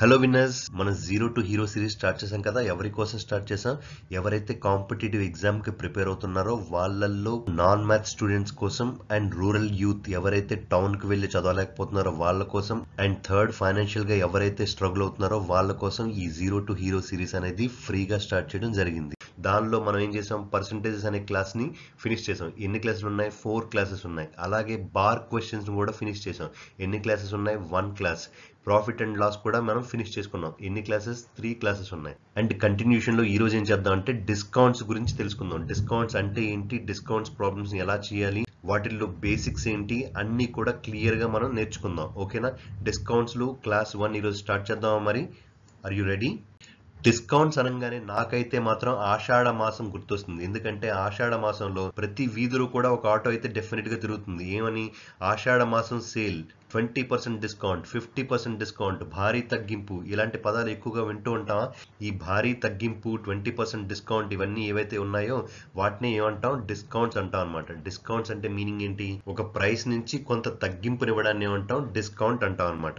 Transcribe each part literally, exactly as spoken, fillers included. Hello winners, మనం zero to hero series start చేసాం కదా. ఎవరి కోసం స్టార్ట్ చేసాం? ఎవరైతే కాంపిటేటివ్ ఎగ్జామ్ కి ప్రిపేర్ అవుతున్నారో వాళ్ళల్లో నాన్ మ్యాథ్స్ స్టూడెంట్స్ కోసం, అండ్ రూరల్ యూత్ ఎవరైతే టౌన్ కి వెళ్ళి చదవలేకపోతున్నారో వాళ్ళ కోసం, అండ్ థర్డ్ ఫైనాన్షియల్ గా ఎవరైతే స్ట్రగుల్ అవుతున్నారో వాళ్ళ కోసం ఈ జీరో టు హీరో సిరీస్ అనేది ఫ్రీగా స్టార్ట్ చేయడం జరిగింది. దానిలో మనం ఏం చేసాం, పర్సంటేజెస్ అనే క్లాస్ ని ఫినిష్ చేసాం. ఎన్ని క్లాసులు ఉన్నాయి? ఫోర్ క్లాసెస్ ఉన్నాయి. అలాగే బార్ క్వశ్చన్స్ కూడా ఫినిష్ చేసాం. ఎన్ని క్లాసెస్ ఉన్నాయి? One class. Profit and loss కూడా మనం ఫినిష్ చేసుకున్నాం. ఎన్ని క్లాసెస్? త్రీ క్లాసెస్ ఉన్నాయి. అండ్ కంటిన్యూషన్లో ఈ రోజు ఏం చేద్దాం అంటే డిస్కౌంట్స్ గురించి తెలుసుకుందాం. డిస్కౌంట్స్ అంటే ఏంటి, డిస్కౌంట్స్ ప్రాబ్లమ్స్ ఎలా చేయాలి, వాటిల్లో బేసిక్స్ ఏంటి, అన్నీ కూడా క్లియర్గా మనం నేర్చుకుందాం. ఓకేనా? డిస్కౌంట్స్లో క్లాస్ వన్ ఈరోజు స్టార్ట్ చేద్దామా మరి? Are you ready? డిస్కౌంట్స్ అనగానే నాకైతే మాత్రం ఆషాఢ మాసం గుర్తొస్తుంది. ఎందుకంటే ఆషాఢ మాసంలో ప్రతి వీధిలో కూడా ఒక ఆటో అయితే డెఫినెట్ గా తిరుగుతుంది. ఏమని? ఆషాఢ మాసం sale, twenty percent discount, fifty percent discount, భారీ తగ్గింపు, ఇలాంటి పదాలు ఎక్కువగా వింటూ ఉంటాం. ఈ భారీ తగ్గింపు, ట్వంటీ పర్సెంట్ డిస్కౌంట్, ఇవన్నీ ఏవైతే ఉన్నాయో వాటిని ఏమంటాం? డిస్కౌంట్స్ అంటాం అనమాట. డిస్కౌంట్స్ అంటే మీనింగ్ ఏంటి? ఒక ప్రైస్ నుంచి కొంత తగ్గింపునివ్వడాన్ని ఏమంటాం? డిస్కౌంట్ అంటాం అనమాట.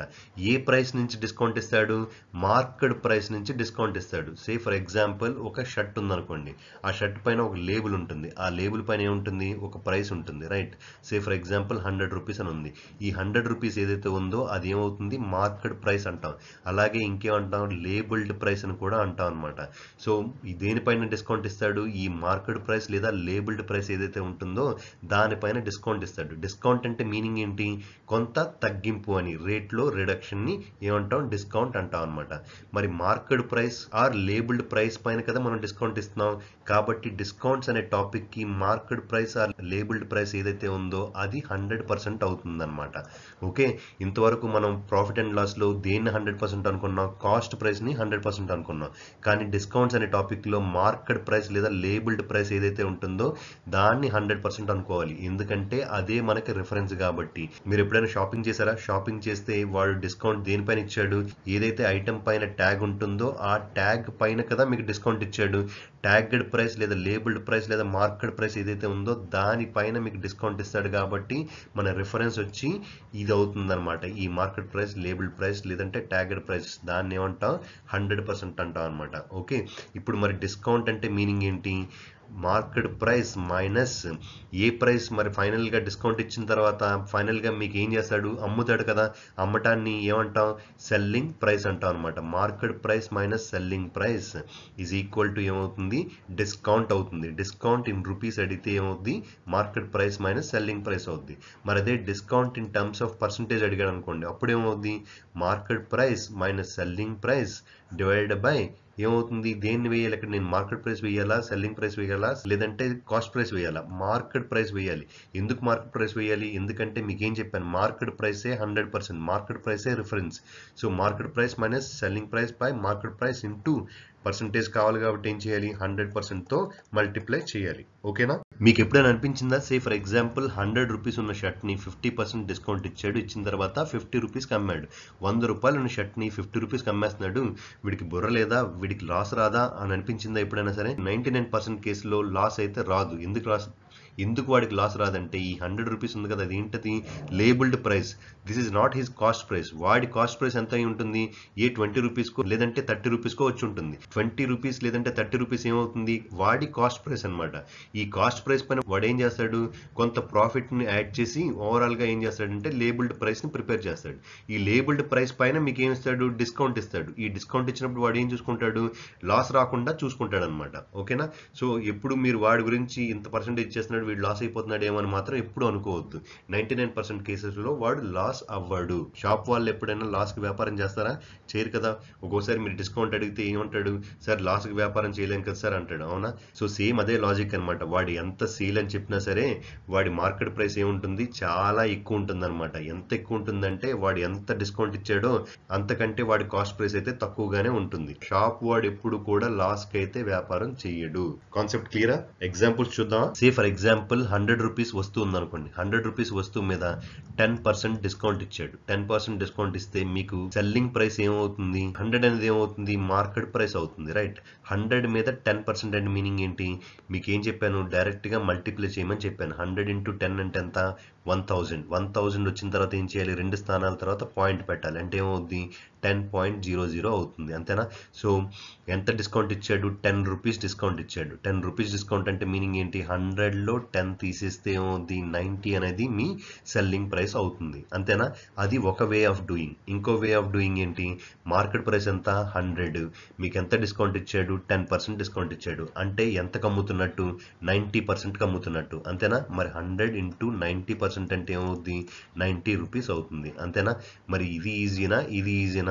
ఏ ప్రైస్ నుంచి డిస్కౌంట్ ఇస్తాడు? మార్కెట్ ప్రైస్ నుంచి డిస్కౌంట్ ఇస్తాడు. సే ఫర్ ఎగ్జాంపుల్, ఒక షర్ట్ ఉందనుకోండి. ఆ షర్ట్ పైన ఒక లేబుల్ ఉంటుంది. ఆ లేబుల్ పైన ఏముంటుంది? ఒక ప్రైస్ ఉంటుంది, right? Say for example hundred rupees అని ఉంది. ఈ హండ్రెడ్ రూపీస్ ఏదైతే ఉందో అది ఏమవుతుంది? మార్కెట్ ప్రైస్ అంటాం. అలాగే ఇంకేమంటాం? లేబుల్డ్ ప్రైస్ అని కూడా అంటాం అనమాట. సో దేనిపైన డిస్కౌంట్ ఇస్తాడు? ఈ మార్కెట్ ప్రైస్ లేదా లేబుల్డ్ ప్రైస్ ఏదైతే ఉంటుందో దానిపైన డిస్కౌంట్ ఇస్తాడు. డిస్కౌంట్ అంటే మీనింగ్ ఏంటి? కొంత తగ్గింపు అని, రేట్లో రిడక్షన్ ని ఏమంటాం? డిస్కౌంట్ అంటాం అనమాట. మరి market price or labelled price పైన కదా మనం డిస్కౌంట్ ఇస్తున్నాం. కాబట్టి డిస్కౌంట్స్ అనే టాపిక్ కి market price or labelled price ఏదైతే ఉందో అది హండ్రెడ్ పర్సెంట్ అవుతుంది అనమాట. ఓకే, ఇంతవరకు మనం ప్రాఫిట్ అండ్ లాస్లో దేన్ని హండ్రెడ్ పర్సెంట్ అనుకున్నాం? కాస్ట్ ప్రైస్ని హండ్రెడ్ పర్సెంట్ అనుకున్నాం. కానీ డిస్కౌంట్స్ అనే టాపిక్లో మార్కెట్ ప్రైస్ లేదా లేబుల్డ్ ప్రైస్ ఏదైతే ఉంటుందో దాన్ని హండ్రెడ్ పర్సెంట్ అనుకోవాలి. ఎందుకంటే అదే మనకి రిఫరెన్స్ కాబట్టి. మీరు ఎప్పుడైనా షాపింగ్ చేశారా? షాపింగ్ చేస్తే వాడు డిస్కౌంట్ దేనిపైన ఇచ్చాడు? ఏదైతే ఐటమ్ పైన ట్యాగ్ ఉంటుందో ఆ ట్యాగ్ పైన కదా మీకు డిస్కౌంట్ ఇచ్చాడు. ట్యాగ్డ్ ప్రైస్ లేదా లేబుల్డ్ ప్రైస్ లేదా మార్కెట్ ప్రైస్ ఏదైతే ఉందో దానిపైన మీకు డిస్కౌంట్ ఇస్తాడు. కాబట్టి మన రిఫరెన్స్ వచ్చి ఇది అవుతుంది అనమాట. ఈ మార్కెట్ ప్రైస్, లేబుల్డ్ ప్రైస్ లేదంటే ట్యాగెడ్ ప్రైస్, దాన్ని ఏమంటాం? హండ్రెడ్ పర్సెంట్ అంటాం అనమాట. ఓకే, ఇప్పుడు మరి డిస్కౌంట్ అంటే మీనింగ్ ఏంటి? మార్కెట్ ప్రైస్ మైనస్ ఏ ప్రైస్. మరి ఫైనల్గా డిస్కౌంట్ ఇచ్చిన తర్వాత ఫైనల్గా మీకు ఏం చేస్తాడు? అమ్ముతాడు కదా. అమ్మటాన్ని ఏమంటాం? సెల్లింగ్ ప్రైస్ అంటాం అనమాట. Market price minus selling price is equal to ఏమవుతుంది? డిస్కౌంట్ అవుతుంది. డిస్కౌంట్ ఇన్ రూపీస్ అడిగితే ఏమవుద్ది? Market price minus selling price అవుద్ది. మరి అదే discount in terms of percentage అడిగాడు అనుకోండి, అప్పుడు ఏమవుద్ది? Market price minus selling price divide by ఏమవుతుంది? దేన్ని వేయాలి ఇక్కడ? నేను మార్కెట్ ప్రైస్ వేయాలా, సెల్లింగ్ ప్రైస్ వేయాలా, లేదంటే కాస్ట్ ప్రైస్ వేయాలా? మార్కెట్ ప్రైస్ వేయాలి. ఎందుకు మార్కెట్ ప్రైస్ వేయాలి? ఎందుకంటే మీకు ఏం చెప్పాను, మార్కెట్ ప్రైసే హండ్రెడ్ పర్సెంట్ మార్కెట్ ప్రైసే reference. So market price minus selling price by market price into percentage కావాలి కాబట్టి ఏం చేయాలి? హండ్రెడ్ పర్సెంట్తో మల్టిప్లై చేయాలి. ఓకేనా? మీకు ఎప్పుడైనా అనిపించిందా, say for example hundred rupees ఉన్న షర్ట్ని ఫిఫ్టీ పర్సెంట్ డిస్కౌంట్ ఇచ్చాడు, ఇచ్చిన తర్వాత ఫిఫ్టీ రూపీస్కి అమ్మాడు. వంద రూపాయలు ఉన్న షర్ట్ని ఫిఫ్టీ రూపీస్కి అమ్మేస్తున్నాడు, వీడికి బుర్ర లేదా, వీడికి లాస్ రాదా అని అనిపించిందా ఎప్పుడైనా సరే? నైంటీ నైన్ పర్సెంట్ కేసులో లాస్ అయితే రాదు. ఎందుకు రాదు? ఎందుకు వాడికి లాస్ రాదంటే ఈ హండ్రెడ్ రూపీస్ ఉంది కదా, అది ఏంటది? Labelled price. This is not his cost price. వాడి కాస్ట్ ప్రైస్ ఎంత అయి ఉంటుంది? ఏ ట్వంటీ రూపీస్కో లేదంటే థర్టీ రూపీస్కో వచ్చి ఉంటుంది. ట్వంటీ రూపీస్ లేదంటే థర్టీ రూపీస్ ఏమవుతుంది? వాడి కాస్ట్ ప్రైస్ అనమాట. ఈ కాస్ట్ ప్రైస్ పైన వాడు ఏం చేస్తాడు? కొంత ప్రాఫిట్ని యాడ్ చేసి ఓవరాల్గా ఏం చేస్తాడంటే లేబుల్డ్ ప్రైస్ని ప్రిపేర్ చేస్తాడు. ఈ లేబుల్డ్ ప్రైస్ పైన మీకు ఏమి ఇస్తాడు? డిస్కౌంట్ ఇస్తాడు. ఈ డిస్కౌంట్ ఇచ్చినప్పుడు వాడు ఏం చూసుకుంటాడు? లాస్ రాకుండా చూసుకుంటాడు అనమాట. ఓకేనా? సో ఎప్పుడు మీరు వాడి గురించి ఇంత పర్సెంటేజ్ చేస్తున్నాడు, వీడు లాస్ అయిపోతున్నాడు ఏమని మాత్రం ఎప్పుడు అనుకోవద్దు. నైన్టీ నైన్ పర్సెంట్ కేసెస్లో వాడు లాస్ అవ్వడు. షాప్ వాళ్ళు ఎప్పుడైనా లాస్కి వ్యాపారం చేస్తారా? చేయరు కదా. ఒక్కోసారి మీరు డిస్కౌంట్ అడిగితే ఏమంటాడు? సార్ లాస్కి వ్యాపారం చేయలేం కదా సార్ అంటాడు. అవునా? సో సేమ్ అదే లాజిక్ అనమాట. వాడు ఎంత సేల్ అని చెప్పినా సరే వాడి మార్కెట్ ప్రైస్ ఏముంటుంది? చాలా ఎక్కువ ఉంటుంది అనమాట. ఎంత ఎక్కువ ఉంటుందంటే వాడు ఎంత డిస్కౌంట్ ఇచ్చాడో అంతకంటే వాడి కాస్ట్ ప్రైస్ అయితే తక్కువగానే ఉంటుంది. షాప్ వాడు ఎప్పుడు కూడా లాస్కి అయితే వ్యాపారం చేయడు. కాన్సెప్ట్ క్లియరా? ఎగ్జాంపుల్స్ చూద్దాం. Say for example hundred rupees వస్తువు ఉందనుకోండి. హండ్రెడ్ రూపీస్ వస్తువు మీద టెన్ పర్సెంట్ డిస్కౌంట్ ఇచ్చాడు. టెన్ పర్సెంట్ డిస్కౌంట్ ఇస్తే మీకు సెల్లింగ్ ప్రైస్ ఏమవుతుంది? హండ్రెడ్ అనేది ఏమవుతుంది? మార్కెట్ ప్రైస్ అవుతుంది, రైట్? హండ్రెడ్ మీద టెన్ పర్సెంట్ అంటే మీనింగ్ ఏంటి? మీకు ఏం చెప్పాను? డైరెక్ట్గా మల్టిప్లై చేయమని చెప్పాను. హండ్రెడ్ ఇంటూ టెన్ అంటే ఎంత? one thousand. one thousand వచ్చిన తర్వాత ఏం చేయాలి, రెండు స్థానాల తర్వాత పాయింట్ పెట్టాలి, అంటే ఏమవుద్ది టెన్ పాయింట్ జీరో జీరో అవుతుంది, అంతేనా? సో ఎంత డిస్కౌంట్ ఇచ్చాడు, టెన్ రూపీస్ డిస్కౌంట్ ఇచ్చాడు. టెన్ రూపీస్ డిస్కౌంట్ అంటే మీనింగ్ ఏంటి, హండ్రెడ్లో టెన్ తీసేస్తే ఏమవుద్ది నైంటీ అనేది మీ సెల్లింగ్ ప్రైస్ అవుతుంది, అంతేనా? అది ఒక వే ఆఫ్ డూయింగ్. ఇంకో వే ఆఫ్ డూయింగ్ ఏంటి, మార్కెట్ ప్రైస్ ఎంత హండ్రెడ్, మీకు ఎంత డిస్కౌంట్ ఇచ్చాడు టెన్ పర్సెంట్ డిస్కౌంట్ ఇచ్చాడు, అంటే ఎంతకు అమ్ముతున్నట్టు నైంటీ పర్సెంట్కి అమ్ముతున్నట్టు, అంతేనా? మరి హండ్రెడ్ ఇంటూ నైంటీ పర్సెంట్ అంటే ఏమవుద్ది నైంటీ రూపీస్ అవుతుంది, అంతేనా? మరి ఇది ఈజీనా ఇది ఈజీనా,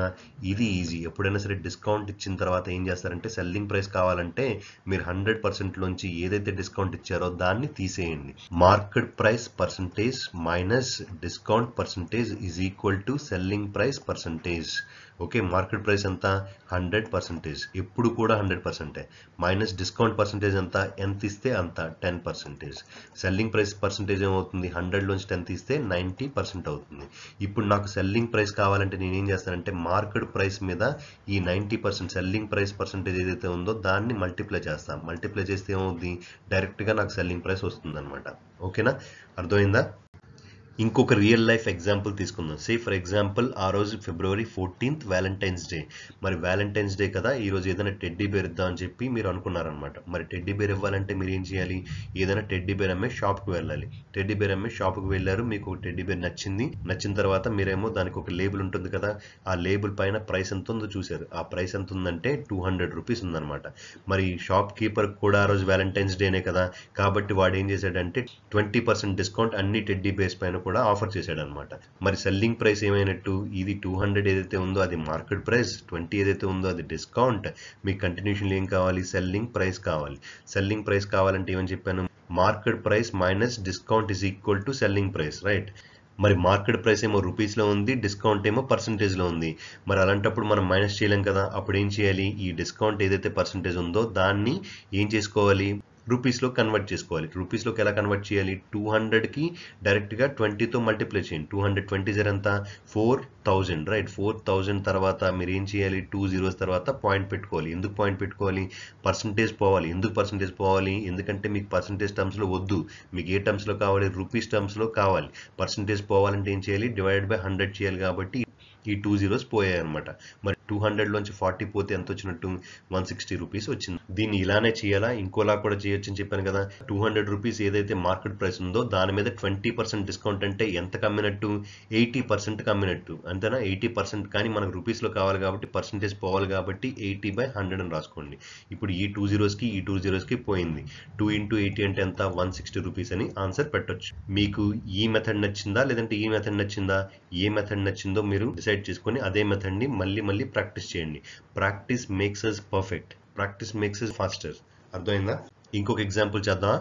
ఇది ఈజీ. ఎప్పుడైనా సరే డిస్కౌంట్ ఇచ్చిన తర్వాత ఏం చేస్తారంటే సెల్లింగ్ ప్రైస్ కావాలంటే మీరు హండ్రెడ్ పర్సెంట్ లోంచి ఏదైతే డిస్కౌంట్ ఇచ్చారో దాన్ని తీసేయండి. Market price percentage minus discount percentage is equal to selling price percentage. Okay, market price ఎంత హండ్రెడ్ పర్సెంటేజ్, ఎప్పుడు కూడా హండ్రెడ్ పర్సెంటే మైనస్ డిస్కౌంట్ పర్సెంటేజ్ ఎంత, ఎంత ఇస్తే అంత ten percentage. Selling price percentage ఏమవుతుంది, హండ్రెడ్ నుంచి టెన్ తీస్తే నైంటీ పర్సెంట్ అవుతుంది. ఇప్పుడు నాకు సెల్లింగ్ ప్రైస్ కావాలంటే నేనేం చేస్తానంటే మార్కెట్ ప్రైస్ మీద ఈ ninety percent selling price percentage ఏదైతే ఉందో దాన్ని మల్టిప్లై చేస్తాం, మల్టిప్లై చేస్తే ఏమవుద్ది డైరెక్ట్గా నాకు సెల్లింగ్ ప్రైస్ వస్తుంది అనమాట. ఓకేనా, అర్థమైందా? ఇంకొక రియల్ లైఫ్ ఎగ్జాంపుల్ తీసుకుందాం. సే ఫర్ ఎగ్జాంపుల్ ఆ రోజు ఫిబ్రవరి ఫోర్టీన్త్, వ్యాలంటైన్స్ డే. మరి వ్యాలంటైన్స్ డే కదా, ఈరోజు ఏదైనా టెడ్డీ బేర్ ఇద్దాం అని చెప్పి మీరు అనుకున్నారనమాట. మరి టెడ్డీ బేర్ ఇవ్వాలంటే మీరు ఏం చేయాలి, ఏదైనా టెడ్డీ బేర్ అమ్మే షాప్కి వెళ్ళాలి. టెడ్డీ బేర్ అమ్మే షాప్కి వెళ్ళారు, మీకు టెడ్డీ బేర్ నచ్చింది, నచ్చిన తర్వాత మీరేమో దానికి ఒక లేబుల్ ఉంటుంది కదా, ఆ లేబుల్ పైన ప్రైస్ ఎంత ఉందో చూశారు, ఆ ప్రైస్ ఎంత ఉందంటే టూ హండ్రెడ్ రూపీస్ ఉందనమాట. మరి షాప్ కీపర్ కూడా ఆ రోజు వ్యాలంటైన్స్ డేనే కదా, కాబట్టి వాడు ఏం చేశాడంటే ట్వంటీ పర్సెంట్ డిస్కౌంట్ అన్ని టెడ్డీ బేర్స్ పైన కూడా ఆఫర్ చేశాడు అనమాట. మరి సెల్లింగ్ ప్రైస్ ఏమైనట్టు, ఇది టూ హండ్రెడ్ ఏదైతే ఉందో అది మార్కెట్ ప్రైస్, ట్వంటీ ఏదైతే ఉందో అది డిస్కౌంట్. మీకు కంటిన్యూషన్ ఏం కావాలి, సెల్లింగ్ ప్రైస్ కావాలి. సెల్లింగ్ ప్రైస్ కావాలంటే ఏమని చెప్పాను, market price minus discount is equal to selling price, right? మరి మార్కెట్ ప్రైస్ ఏమో రూపీస్లో ఉంది, డిస్కౌంట్ ఏమో పర్సంటేజ్లో ఉంది. మరి అలాంటప్పుడు మనం మైనస్ చేయలేం కదా, అప్పుడు ఏం చేయాలి, ఈ డిస్కౌంట్ ఏదైతే పర్సంటేజ్ ఉందో దాన్ని ఏం చేసుకోవాలి, రూపీస్లో కన్వర్ట్ చేసుకోవాలి. రూపీస్లోకి ఎలా కన్వర్ట్ చేయాలి, టూ హండ్రెడ్కి డైరెక్ట్గా ట్వంటీతో మల్టిప్లై చేయండి. టూ హండ్రెడ్ ట్వంటీ జీరో ఎంత, four thousand, right? Four thousand తర్వాత మీరు ఏం చేయాలి, టూ జీరోస్ తర్వాత పాయింట్ పెట్టుకోవాలి. ఎందుకు పాయింట్ పెట్టుకోవాలి, పర్సంటేజ్ పోవాలి. ఎందుకు పర్సంటేజ్ పోవాలి, ఎందుకంటే మీకు పర్సంటేజ్ టర్మ్స్లో వద్దు, మీకు ఏ టర్మ్స్లో కావాలి, రూపీస్ టర్మ్స్లో కావాలి. పర్సంటేజ్ పోవాలంటే ఏం చేయాలి, డివైడెడ్ బై హండ్రెడ్ చేయాలి, కాబట్టి ఈ టూ జీరోస్ పోయాయి అనమాట. మరి టూ హండ్రెడ్ లోంచి ఫార్టీ పోతే ఎంత వచ్చినట్టు, వన్ సిక్స్టీ రూపీస్ వచ్చింది. దీన్ని ఇలానే చేయాలా, ఇంకోలా కూడా చేయొచ్చు అని చెప్పాను కదా. టూ హండ్రెడ్ రూపీస్ ఏదైతే మార్కెట్ ప్రైస్ ఉందో దాని మీద ట్వంటీ పర్సెంట్ డిస్కౌంట్ అంటే ఎంత కమ్మినట్టు, ఎయిటీ పర్సెంట్ కమ్మినట్టు, అంతేనా? ఎయిటీ పర్సెంట్ కానీ మనకు రూపీస్లో కావాలి కాబట్టి పర్సంటేజ్ పోవాలి, కాబట్టి ఎయిటీ బై హండ్రెడ్ అని రాసుకోండి. ఇప్పుడు ఈ టూ జీరోస్కి ఈ టూ జీరోస్కి పోయింది, టూ ఇంటూ ఎయిటీ అంటే ఎంత, వన్ సిక్స్టీ రూపీస్ అని ఆన్సర్ పెట్టొచ్చు. మీకు ఈ మెథడ్ నచ్చిందా లేదంటే ఈ మెథడ్ నచ్చిందా, ఏ మెథడ్ నచ్చిందో మీరు డిసైడ్ చేసుకొని అదే మెథడ్ని మళ్ళీ మళ్ళీ ప్రాక్టీస్ చేయండి. Practice makes us perfect, practice makes us faster. అర్థమైందా? ఇంకొక ఎగ్జాంపుల్ చేద్దాం.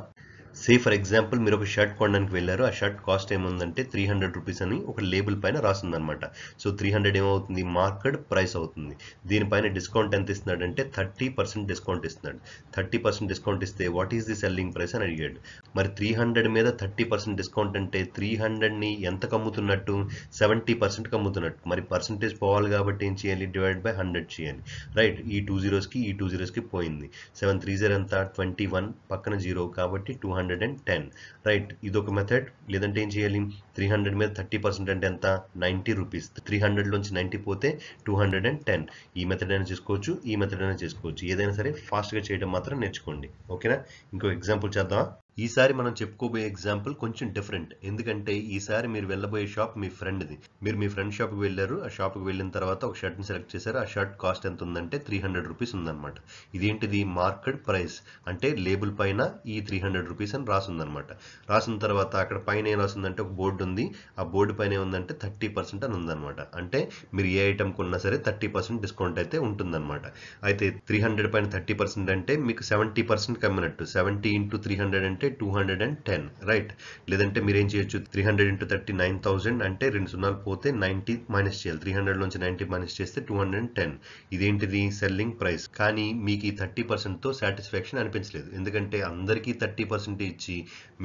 సే ఫర్ ఎగ్జాంపుల్ మీరు ఒక షర్ట్ కొనడానికి వెళ్ళారు, ఆ షర్ట్ కాస్ట్ ఏముందంటే త్రీ హండ్రెడ్ రూపీస్ అని ఒక లేబుల్ పైన రాసిందనమాట. సో త్రీ హండ్రెడ్ ఏమవుతుంది, మార్కెట్ ప్రైస్ అవుతుంది. దీనిపైన డిస్కౌంట్ ఎంత ఇస్తున్నాడంటే థర్టీ పర్సెంట్ డిస్కౌంట్ ఇస్తున్నాడు. థర్టీ పర్సెంట్ డిస్కౌంట్ ఇస్తే what is the selling price అని అడిగాడు. మరి త్రీ హండ్రెడ్ మీద థర్టీ పర్సెంట్ డిస్కౌంట్ అంటే త్రీ హండ్రెడ్ని ఎంత కమ్ముతున్నట్టు, సెవెంటీ పర్సెంట్ కమ్ముతున్నట్టు. మరి పర్సెంటేజ్ పోవాలి కాబట్టి ఏం చేయాలి, డివైడ్ బై హండ్రెడ్ చేయాలి, రైట్? ఈ టూ జీరోస్కి ఈ టూ జీరోస్కి పోయింది, సెవెన్ త్రీ జీరో అంతా ట్వంటీ వన్, పక్కన జీరో, కాబట్టి two hundred hundred and ten, right? ఇదొక మెథడ్. లేదంటే ఏం చేయాలి, త్రీ హండ్రెడ్ మీద థర్టీ పర్సెంట్ అంటే ఎంత, నైంటీ రూపీస్. త్రీ హండ్రెడ్ నుంచి నైంటీ పోతే టూ హండ్రెడ్ అండ్ టెన్. ఈ మెథడ్ అయినా చేసుకోవచ్చు, ఈ మెథడ్ అయినా చేసుకోవచ్చు, ఏదైనా సరే ఫాస్ట్గా చేయడం మాత్రం నేర్చుకోండి. ఓకేనా, ఇంకో ఎగ్జాంపుల్ చేద్దాం. ఈసారి మనం చెప్పుకోబోయే ఎగ్జాంపుల్ కొంచెం డిఫరెంట్, ఎందుకంటే ఈసారి మీరు వెళ్ళబోయే షాప్ మీ ఫ్రెండ్ది. మీరు మీ ఫ్రెండ్ షాప్కి వెళ్ళారు, ఆ షాప్కి వెళ్ళిన తర్వాత ఒక షర్ట్ని సెలెక్ట్ చేశారు. ఆ షర్ట్ కాస్ట్ ఎంత ఉందంటే త్రీ హండ్రెడ్ రూపీస్ ఉందన్నమాట. ఇదేంటిది, మార్కెట్ ప్రైస్, అంటే లేబుల్ పైన ఈ త్రీ హండ్రెడ్ రూపీస్ అని రాసిందనమాట. రాసిన తర్వాత అక్కడ పైన ఏం రాసిందంటే ఒక బోర్డు ఉంది, ఆ బోర్డు పైన ఏముందంటే థర్టీ పర్సెంట్ అని ఉందన్నమాట. అంటే మీరు ఏ ఐటమ్ కొన్నా సరే థర్టీ పర్సెంట్ డిస్కౌంట్ అయితే ఉంటుందన్నమాట. అయితే త్రీ హండ్రెడ్ పైన థర్టీ పర్సెంట్ అంటే మీకు సెవెంటీ పర్సెంట్ కమ్మినట్టు, సెవెంటీ ఇంటూ త్రీ హండ్రెడ్ అంటే two hundred and ten, right? లేదంటే మీరేం చేయొచ్చు, three hundred into thirty nine thousand అంటే రెండు సున్నాలు పోతే నైంటీ మైనస్ చేయాలి. త్రీ హండ్రెడ్ నుంచి నైంటీ మైనస్ చేస్తే టూ హండ్రెడ్ అండ్ టెన్. ఇదేంటిది, సెల్లింగ్ ప్రైస్. కానీ మీకు ఈ థర్టీ పర్సెంట్తో సాటిస్ఫాక్షన్ అనిపించలేదు, ఎందుకంటే అందరికీ థర్టీ పర్సెంట్ ఇచ్చి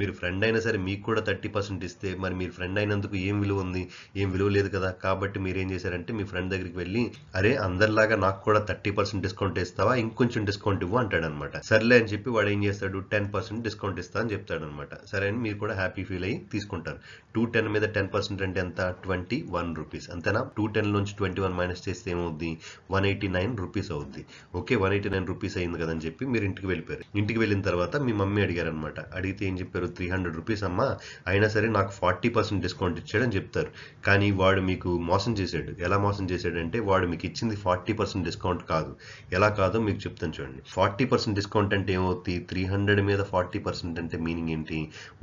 మీరు ఫ్రెండ్ అయినా సరే మీకు కూడా థర్టీ పర్సెంట్ ఇస్తే మరి మీరు ఫ్రెండ్ అయినందుకు ఏం విలువ ఉంది, ఏం విలువ లేదు కదా. కాబట్టి మీరేం చేశారంటే మీ ఫ్రెండ్ దగ్గరికి వెళ్ళి, అరే అందరిలాగా నాకు కూడా థర్టీ పర్సెంట్ డిస్కౌంట్ ఇస్తావా, ఇంకొంచెం డిస్కౌంట్ ఇవ్వు అంటాడు అనమాట. సర్లే అని చెప్పి వాడు ఏం చేస్తాడు, టెన్ పర్సెంట్ డిస్కౌంట్ ఇస్తాడు. అని చెప్తాడు అనమాట. సరే అని మీరు కూడా హ్యాపీ ఫీల్ అయ్యి తీసుకుంటారు. టూ టెన్ మీద టెన్ పర్సెంట్ అంటే ఎంత, ట్వంటీ వన్ రూపీస్ అంతేనా. టూ టెన్ నుంచి ట్వంటీ వన్ మైనస్ చేస్తే ఏమవుద్ది, వన్ ఎయిటీ నైన్ రూపీస్ అవుద్ది. Okay one eighty nine rupees అయింది కదని చెప్పి మీరు ఇంటికి వెళ్ళిపోయారు. ఇంటికి వెళ్ళిన తర్వాత మీ మమ్మీ అడిగారు అనమాట. అడిగితే ఏం చెప్పారు, త్రీ హండ్రెడ్ రూపీస్ అమ్మా అయినా సరే నాకు ఫార్టీ పర్సెంట్ డిస్కౌంట్ ఇచ్చాడు అని చెప్తారు. కానీ వాడు మీకు మోసం చేశాడు. ఎలా మోసం చేశాడంటే వాడు మీకు ఇచ్చింది ఫార్టీ పర్సెంట్ డిస్కౌంట్ కాదు. ఎలా కాదో మీకు చెప్తాను చూడండి. ఫార్టీ పర్సెంట్ డిస్కౌంట్ అంటే ఏమవుతుంది, త్రీ హండ్రెడ్ మీద ఫార్టీ పర్సెంట్ అంటే మీనింగ్ ఏంటి,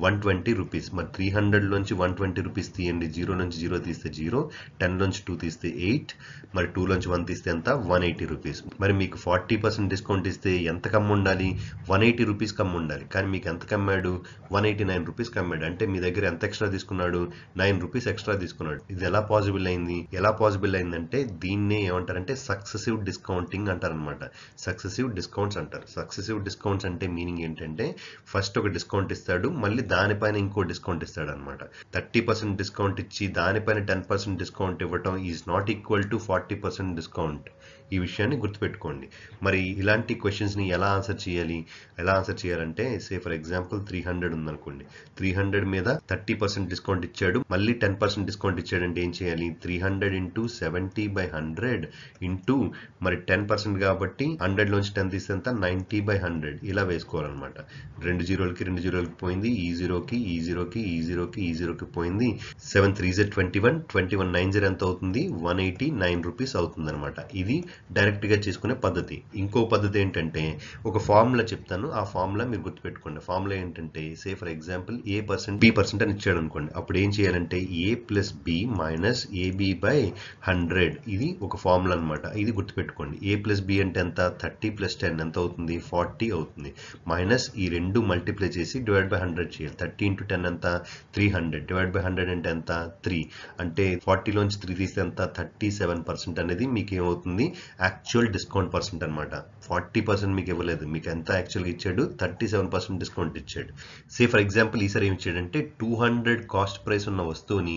వన్ ట్వంటీ రూపీస్. మరి త్రీ హండ్రెడ్ నుంచి వన్ ట్వంటీ రూపీస్ తీయండి. జీరో నుంచి జీరో తీస్తే జీరో, టెన్ నుంచి టూ తీస్తే ఎయిట్, మరి టూ నుంచి వన్ తీస్తే ఎంత, వన్ ఎయిటీ రూపీస్. మరి మీకు ఫార్టీ పర్సెంట్ డిస్కౌంట్ ఇస్తే ఎంత కమ్ము ఉండాలి, వన్ ఎయిటీ రూపీస్ కమ్ము ఉండాలి. కానీ మీకు ఎంత కమ్మాడు, వన్ ఎయిటీ నైన్ రూపీస్ కమ్మాడు. అంటే మీ దగ్గర ఎంత ఎక్స్ట్రా తీసుకున్నాడు, నైన్ రూపీస్ ఎక్స్ట్రా తీసుకున్నాడు. ఇది ఎలా పాసిబుల్ అయింది, ఎలా పాసిబుల్ అయిందంటే దీన్నే ఏమంటారంటే సక్సెసివ్ డిస్కౌంటింగ్ అంటారనమాట. సక్సెసివ్ డిస్కౌంట్స్ అంటారు. సక్సెసివ్ డిస్కౌంట్స్ అంటే మీనింగ్ ఏంటంటే ఫస్ట్ ఒక డిస్కౌంట్ ఇస్తాడు, మళ్ళీ దానిపైన ఇంకో డిస్కౌంట్ ఇస్తాడు అనమాట. థర్టీ పర్సెంట్ డిస్కౌంట్ ఇచ్చి దానిపైన టెన్ పర్సెంట్ డిస్కౌంట్ ఇవ్వటం is not equal to forty percent discount. ఈ విషయాన్ని గుర్తుపెట్టుకోండి. మరి ఇలాంటి క్వశ్చన్స్ని ఎలా ఆన్సర్ చేయాలి, ఎలా ఆన్సర్ చేయాలంటే, say for example three hundred ఉందనుకోండి. త్రీ హండ్రెడ్ మీద థర్టీ పర్సెంట్ డిస్కౌంట్ ఇచ్చాడు, మళ్ళీ టెన్ పర్సెంట్ డిస్కౌంట్ ఇచ్చాడంటే ఏం చేయాలి, three hundred into seventy by hundred into మరి టెన్ పర్సెంట్ కాబట్టి హండ్రెడ్ లోంచి టెన్ తీస్తే అంత నైంటీ బై హండ్రెడ్ ఇలా వేసుకోవాలన్నమాట. రెండు జీరోలకి రెండు జీరోలకి పోయింది, ఈ జీరోకి ఈ జీరోకి ఈ జీరోకి ఈ జీరోకి పోయింది. Seven three zero twenty one, twenty one nine zero ఎంత అవుతుంది, వన్ ఎయిటీ నైన్ రూపీస్ అవుతుంది అనమాట. ఇది డైరెక్ట్ గా చేసుకునే పద్ధతి. ఇంకో పద్ధతి ఏంటంటే ఒక ఫార్ములా చెప్తాను, ఆ ఫార్ములా మీరు గుర్తుపెట్టుకోండి. ఫార్ములా ఏంటంటే say for example A percent B percent అని ఇచ్చాడు అనుకోండి. అప్పుడు ఏం చేయాలంటే A plus B minus AB by hundred, ఇది ఒక ఫార్ములా అనమాట. ఇది గుర్తుపెట్టుకోండి. ఏ ప్లస్ బి అంటే ఎంత, థర్టీ ప్లస్ టెన్ ఎంత అవుతుంది, ఫార్టీ అవుతుంది. మైనస్ ఈ రెండు మల్టిప్లై చేసి డివైడ్ బై హండ్రెడ్ చేయాలి. థర్టీ ఇంటూ టెన్ ఎంత, three hundred. Divide by hundred అంటే ఎంత, త్రీ. అంటే ఫార్టీలోంచి త్రీ తీస్తే ఎంత, థర్టీ సెవెన్ పర్సెంట్ అనేది మీకు ఏమవుతుంది, యాక్చువల్ డిస్కౌంట్ పర్సెంట్ అనమాట. ఫార్టీ పర్సెంట్ మీకు ఇవ్వలేదు, మీకు ఎంత యాక్చువల్గా ఇచ్చాడు, థర్టీ సెవెన్ పర్సెంట్ డిస్కౌంట్ ఇచ్చాడు. సే ఫర్ ఎగ్జాంపుల్ ఈసారి ఏమి ఇచ్చాడంటే టూ హండ్రెడ్ కాస్ట్ ప్రైస్ ఉన్న వస్తువుని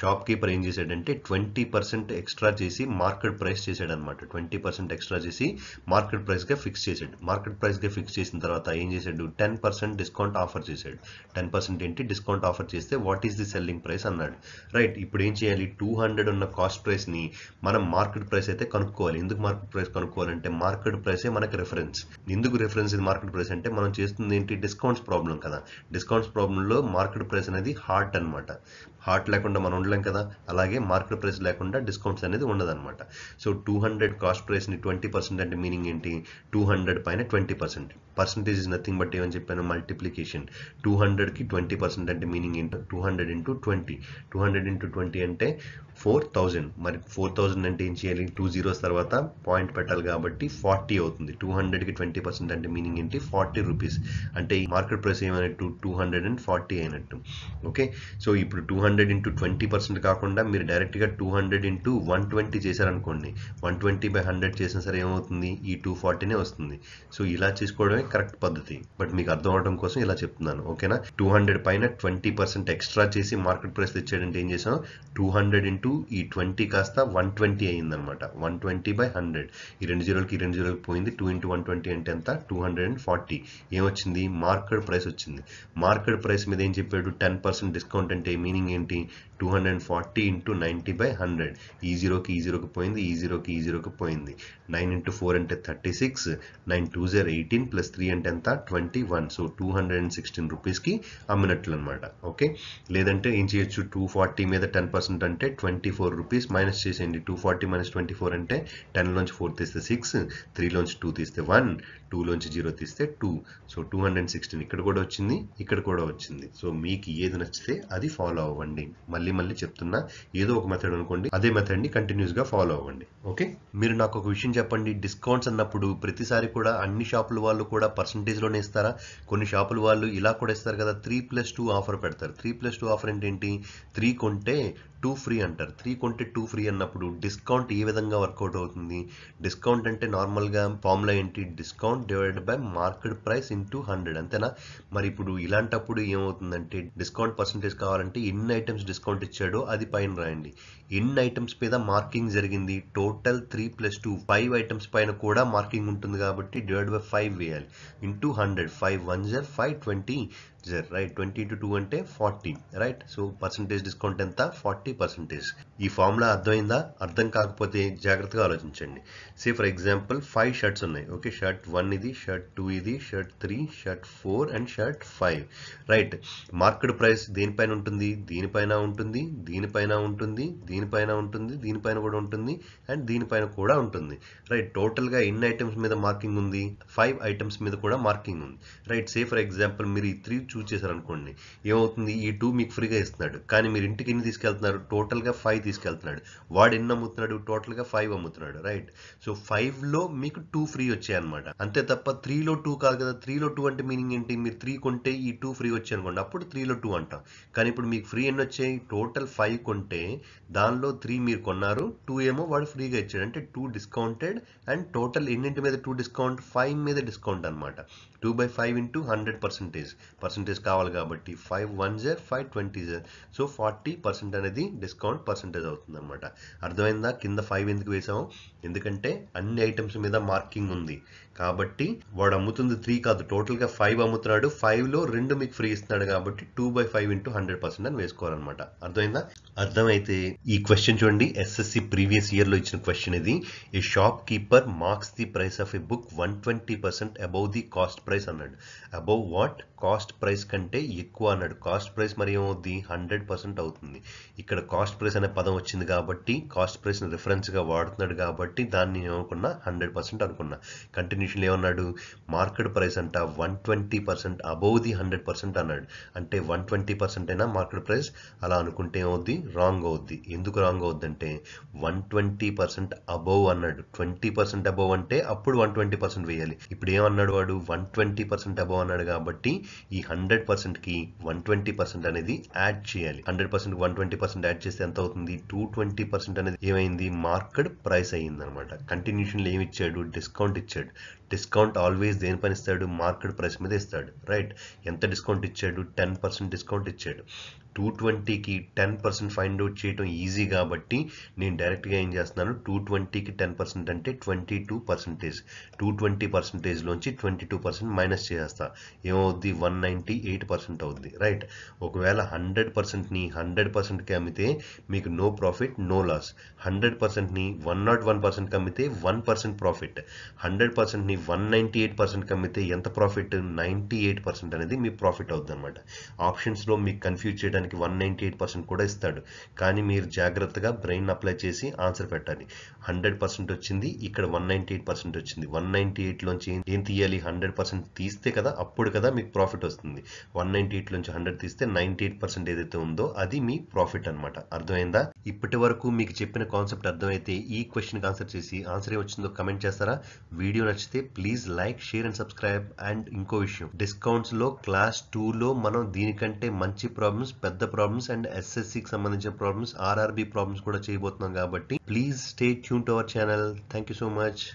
షాప్ కీపర్ ఏం చేశాడంటే ట్వంటీ పర్సెంట్ ఎక్స్ట్రా చేసి మార్కెట్ ప్రైస్ చేశాడు అనమాట. ట్వంటీ పర్సెంట్ ఎక్స్ట్రా చేసి మార్కెట్ ప్రైస్గా ఫిక్స్ చేశాడు. మార్కెట్ ప్రైస్గా ఫిక్స్ చేసిన తర్వాత ఏం చేశాడు, టెన్ పర్సెంట్ డిస్కౌంట్ ఆఫర్ చేశాడు. టెన్ పర్సెంట్ ఏంటి, డిస్కౌంట్ ఆఫర్ చేస్తే what is the selling price అన్నాడు. రైట్, ఇప్పుడు ఏం చేయాలి, టూ హండ్రెడ్ ఉన్న కాస్ట్ ప్రైస్ని మనం మార్కెట్ ప్రైస్ అయితే కనుక్కోవాలి. ఎందుకు మార్కెట్ ప్రైస్ కనుక్కోవాలంటే మార్కెట్ ప్రైసే మనకు రిఫరెన్స్. ఎందుకు రిఫరెన్స్ ఇది మార్కెట్ ప్రైస్ అంటే, మనం చేస్తుంది ఏంటి, డిస్కౌంట్స్ ప్రాబ్లం కదా. డిస్కౌంట్స్ ప్రాబ్లంలో మార్కెట్ ప్రైస్ అనేది హార్ట్ అనమాట. హార్ట్ లేకుండా మనం ఉండలేం కదా, అలాగే మార్కెట్ ప్రైస్ లేకుండా డిస్కౌంట్స్ అనేది ఉండదన్నమాట. సో టూ హండ్రెడ్ కాస్ట్ ప్రైస్ని ట్వంటీ పర్సెంట్ అంటే మీనింగ్ ఏంటి, టూ హండ్రెడ్ పైన twenty percent. Percentage is nothing but ఏమని చెప్పాను, మల్టిప్లికేషన్. టూ హండ్రెడ్కి ట్వంటీ పర్సెంట్ అంటే మీనింగ్ ఏంటి, two hundred into twenty. Two hundred into twenty అంటే ఫోర్ థౌజండ్. మరి ఫోర్ థౌజండ్ అంటే ఏం చేయాలి, టూ జీరోస్ తర్వాత పాయింట్ పెట్టాలి కాబట్టి ఫార్టీ అవుతుంది. టూ హండ్రెడ్కి ట్వంటీ పర్సెంట్ అంటే మీనింగ్ ఏంటి, ఫార్టీ రూపీస్. అంటే ఈ మార్కెట్ ప్రైస్ ఏమైనట్టు, టూ హండ్రెడ్ అండ్ ఫార్టీ అయినట్టు. ఓకే, సో ఇప్పుడు two hundred into twenty percent కాకుండా మీరు డైరెక్ట్గా two hundred into one twenty చేశారనుకోండి. వన్ ట్వంటీ బై హండ్రెడ్ చేసిన సరే ఏమవుతుంది, ఈ టూ ఫార్టీనే వస్తుంది. సో ఇలా చేసుకోవడమే కరెక్ట్ పద్ధతి. బట్ మీకు అర్థం అవడం కోసం ఇలా చెప్తున్నాను, ఓకేనా. టూ హండ్రెడ్ పైన ట్వంటీ పర్సెంట్ ఎక్స్ట్రా చేసి మార్కెట్ ప్రైస్ తెచ్చాడంటే ఏం చేసాం, టూ హండ్రెడ్ ఇంటూ ఈ ట్వంటీ కాస్త వన్ ట్వంటీ అయిందనమాట. One twenty by hundred. ఈ రెండు జీరోలకి రెండు జీరోలకి పోయింది. టూ ఇంటూ వన్ ట్వంటీ అంటే ఎంత, టూ హండ్రెడ్ అండ్ ఫార్టీ. ఏమొచ్చింది, మార్కెట్ ప్రైస్ వచ్చింది. మార్కెట్ ప్రైస్ మీద ఏం చెప్పాడు, టెన్ పర్సెంట్ డిస్కౌంట్ అంటే మీనింగ్ ఏంటి, two hundred and forty into ninety by hundred. ఈ జీరోకి ఈ జీరోకి పోయింది, ఈ జీరోకి ఈ జీరోకి పోయింది. నైన్ ఇంటూ ఫోర్ అంటే thirty six. Nine two zero eighteen plus three అంటే ఎంత, twenty one. So two hundred and sixteen రూపీస్కి అమ్మినట్లు అనమాట. ఓకే, లేదంటే ఏం చేయొచ్చు, టూ ఫార్టీ మీద టెన్ పర్సెంట్ అంటే ట్వంటీ ఫోర్ రూపీస్ మైనస్ చేసేయండి. Two forty minus twenty four అంటే టెన్ లోంచి ఫోర్ తీస్తే సిక్స్, త్రీ లోంచి టూ తీస్తే వన్, టూ లోంచి జీరో తీస్తే two. So two hundred sixteen ఇక్కడ కూడా వచ్చింది, ఇక్కడ కూడా వచ్చింది. సో మీకు ఏది నచ్చితే అది ఫాలో అవ్వండి. మళ్ళీ మళ్ళీ చెప్తున్నా, ఏదో ఒక మెథడ్ అనుకోండి, అదే మెథడ్ ని కంటిన్యూస్ గా ఫాలో అవ్వండి. ఓకే, మీరు నాకు ఒక విషయం చెప్పండి, డిస్కౌంట్స్ అన్నప్పుడు ప్రతిసారి కూడా అన్ని షాపుల వాళ్ళు కూడా పర్సంటేజ్ లోనే ఇస్తారా? కొన్ని షాపుల వాళ్ళు ఇలా కూడా ఇస్తారు కదా, త్రీ ప్లస్ టూ ఆఫర్ పెడతారు. త్రీ ప్లస్ టూ ఆఫర్ అంటే ఏంటి, త్రీ కొంటే two free antar three konte two free annappudu discount ee vidhanga work out avutundi. Discount ante normal ga formula enti discount divided by market price into one hundred antena. Mari ippudu ilantappudu em avuthundante discount percentage kavalante in items discount ichchado adi paina rayandi. In items peda marking jarigindi total three plus two five items paina kuda marking untundi kabatti divided by five veyali into one hundred five ones are five twenty. Right, twenty to two and forty, right? So percentage discount and forty percentage. This formula Adhoinda, Ardhan Kakapothe, Jagrathga Alochinchandi. Say for example, five shirts on okay, shirt one idi, shirt two idi, shirt three, shirt four, and shirt five. Right. Market price Deen Paina Untundi, Deen Paina Untundi, Deen Paina Untundi, Deen Paina Untundi, Deen Paina Kuda Untundi, and Deen Paina Kuda Untundi. Right. Total ga in items meeda marking undi, five items meeda kuda marking undi. Right. Say for example, Miri three choose చేశారు అనుకోండి ఏమవుతుంది ఈ two మీకు ఫ్రీగా ఇస్తున్నాడు కానీ మీరు ఇంటికి ఎన్ని తీసుకెళ్తున్నారు టోటల్ గా five తీసుకెళ్తున్నాడు వాడు ఎన్ని అమ్ముతున్నాడు టోటల్ గా five అమ్ముతున్నాడు రైట్ సో five లో మీకు two ఫ్రీ వచ్చే అన్నమాట అంతే తప్ప three లో two కాదు కదా three లో two అంటే మీనింగ్ ఏంటి మీరు three కొంటే ఈ two ఫ్రీ వచ్చే అనుకోండి అప్పుడు three లో two అంటాం కానీ ఇప్పుడు మీకు ఫ్రీ ఎన్ని వచ్చే టోటల్ five కొంటే దానిలో three మీరు కొన్నారు two ఏమో వాడు ఫ్రీగా ఇచ్చాడు అంటే two డిస్కౌంటెడ్ అండ్ టోటల్ ఎన్నింటి మీద two డిస్కౌంట్ five మీద డిస్కౌంట్ అన్నమాట two by five into one hundred percentage percentage కావాలి కాబట్టి five ones are five twenties are so forty percent అనేది డిస్కౌంట్ పర్సెంటేజ్ అవుతుందన్నమాట అర్థమైందా కింద five ఎందుకు వేసాము ఎందుకంటే అన్ని ఐటమ్స్ మీద మార్కింగ్ ఉంది కాబట్టి వాడు అమ్ముతుంది three కాదు టోటల్ గా five అమ్ముతున్నాడు five లో రెండు మీకు ఫ్రీ ఇస్తున్నాడు కాబట్టి two by five into one hundred percent అని వేసుకోవాలన్నమాట అర్థమైందా అర్థమైతే ఈ క్వశ్చన్ చూడండి S S C previous year లో ఇచ్చిన క్వశ్చన్ ఇది a shop keeper marks the price of a book one hundred twenty percent above the cost price అన్నాడు above what cost price కంటే ఎక్కువ అన్నాడు కాస్ట్ ప్రైస్ మరి ఏమవుద్ది హండ్రెడ్ పర్సెంట్ అవుతుంది ఇక్కడ కాస్ట్ ప్రైస్ అనే పదం వచ్చింది కాబట్టి కాస్ట్ ప్రైస్ ని రిఫరెన్స్ గా వాడుతున్నాడు కాబట్టి దాన్ని ఏమనుకున్నా హండ్రెడ్ పర్సెంట్ అనుకున్నా కంటిన్యూషన్ ఏమన్నాడు మార్కెట్ ప్రైస్ అంట one twenty percent above the hundred percent అన్నాడు అంటే వన్ ట్వంటీ పర్సెంట్ అయినా మార్కెట్ ప్రైస్ అలా అనుకుంటే ఏమవుద్ది రాంగ్ అవుద్ది ఎందుకు రాంగ్ అవుద్ది అంటే వన్ ట్వంటీ పర్సెంట్ అబౌవ్ అన్నాడు ట్వంటీ పర్సెంట్ అబౌవ్ అంటే అప్పుడు వన్ ట్వంటీ పర్సెంట్ వేయాలి ఇప్పుడు ఏమన్నాడు వాడు వన్ ట్వంటీ పర్సెంట్ అబౌవ్ అన్నాడు కాబట్టి ఈ హండ్రెడ్ పర్సెంట్ కి వన్ ట్వంటీ పర్సెంట్ అనేది యాడ్ చేయాలి hundred percent one twenty percent add చేస్తే ఎంత అవుతుంది టూ ట్వంటీ పర్సెంట్ అనేది ఏమైంది మార్కెట్ ప్రైస్ అయ్యింది అనమాట కంటిన్యూషన్ ఏమి ఇచ్చాడు డిస్కౌంట్ ఇచ్చాడు డిస్కౌంట్ ఆల్వేస్ దేనిపైన ఇస్తాడు మార్కెట్ ప్రైస్ మీద ఇస్తాడు రైట్ ఎంత డిస్కౌంట్ ఇచ్చాడు టెన్ పర్సెంట్ డిస్కౌంట్ ఇచ్చాడు టూ ట్వంటీకి టెన్ పర్సెంట్ ఫైండ్ అవుట్ చేయడం ఈజీ కాబట్టి నేను డైరెక్ట్గా ఏం చేస్తున్నాను టూ ట్వంటీకి టెన్ పర్సెంట్ అంటే twenty two percentage two twenty పర్సెంటేజ్లోంచి ట్వంటీ టూ పర్సెంట్ మైనస్ చేస్తా ఏమవుద్ది వన్ నైంటీ ఎయిట్ పర్సెంట్ అవుద్ది రైట్ ఒకవేళ హండ్రెడ్ పర్సెంట్ని హండ్రెడ్ పర్సెంట్కి అమ్మితే మీకు no profit no loss hundred పర్సెంట్ని వన్ నాట్ వన్ పర్సెంట్కి అమ్మితే వన్ పర్సెంట్ ప్రాఫిట్ హండ్రెడ్ పర్సెంట్ని వన్ నైంటీ ఎయిట్ పర్సెంట్కి అమ్మితే ఎంత ప్రాఫిట్ నైంటీ ఎయిట్ పర్సెంట్ అనేది మీ ప్రాఫిట్ అవుతుంది అనమాట ఆప్షన్స్లో మీకు కన్ఫ్యూజ్ చేయడానికి వన్ నైంటీ ఎయిట్ పర్సెంట్ కూడా ఇస్తాడు కానీ మీరు జాగ్రత్తగా బ్రెయిన్ అప్లై చేసి ఆన్సర్ పెట్టాలి హండ్రెడ్ పర్సెంట్ వచ్చింది ఇక్కడ వన్ నైంటీ ఎయిట్ పర్సెంట్ వచ్చింది వన్ నైంటీ ఎయిట్లోంచి ఏం తీయాలి హండ్రెడ్ పర్సెంట్ తీస్తే కదా అప్పుడు కదా మీకు ప్రాఫిట్ వస్తుంది వన్ నైంటీ ఎయిట్లోంచి హండ్రెడ్ తీస్తే నైంటీ ఎయిట్ పర్సెంట్ ఏదైతే ఉందో అది మీ ప్రాఫిట్ అనమాట అర్థమైందా ఇప్పటి వరకు మీకు చెప్పిన కాన్సెప్ట్ అర్థమైతే ఈ క్వశ్చన్కి ఆన్సర్ చేసి ఆన్సర్ ఏమొచ్చిందో కమెంట్ చేస్తారా వీడియో నచ్చితే please like share and subscribe and ఇంకో విషయం డిస్కౌంట్స్ లో క్లాస్ టూ లో మనం దీనికంటే మంచి ప్రాబ్లమ్స్ పెద్ద ప్రాబ్లమ్స్ అండ్ ఎస్ఎస్సికి సంబంధించిన ప్రాబ్లమ్స్ ఆర్ఆర్బి ప్రాబ్లమ్స్ కూడా చేయబోతున్నాం కాబట్టి please stay tune to our channel thank you so much